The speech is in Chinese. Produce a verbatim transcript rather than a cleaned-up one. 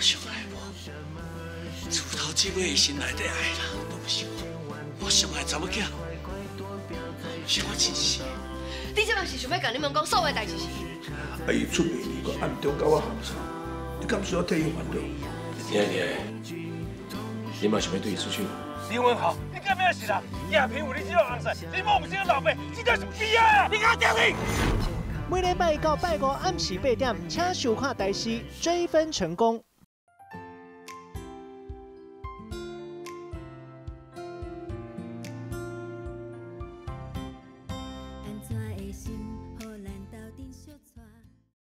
我想爱我，厝头即尾心内底爱啦，都不是我，我想爱查某囝，想我真是。你即摆是想要甲你们讲所有代志是？啊，伊出卖你，搁暗中甲我合作，你敢需要替伊烦恼？爹爹，你嘛想要对伊出去？李文豪，你干咩事啦？亚平有你这种行势，你莫唔是个老爸，这叫是悲哀啊！你敢屌你！ 每礼拜到拜五暗时八点，请收看台视追分成功。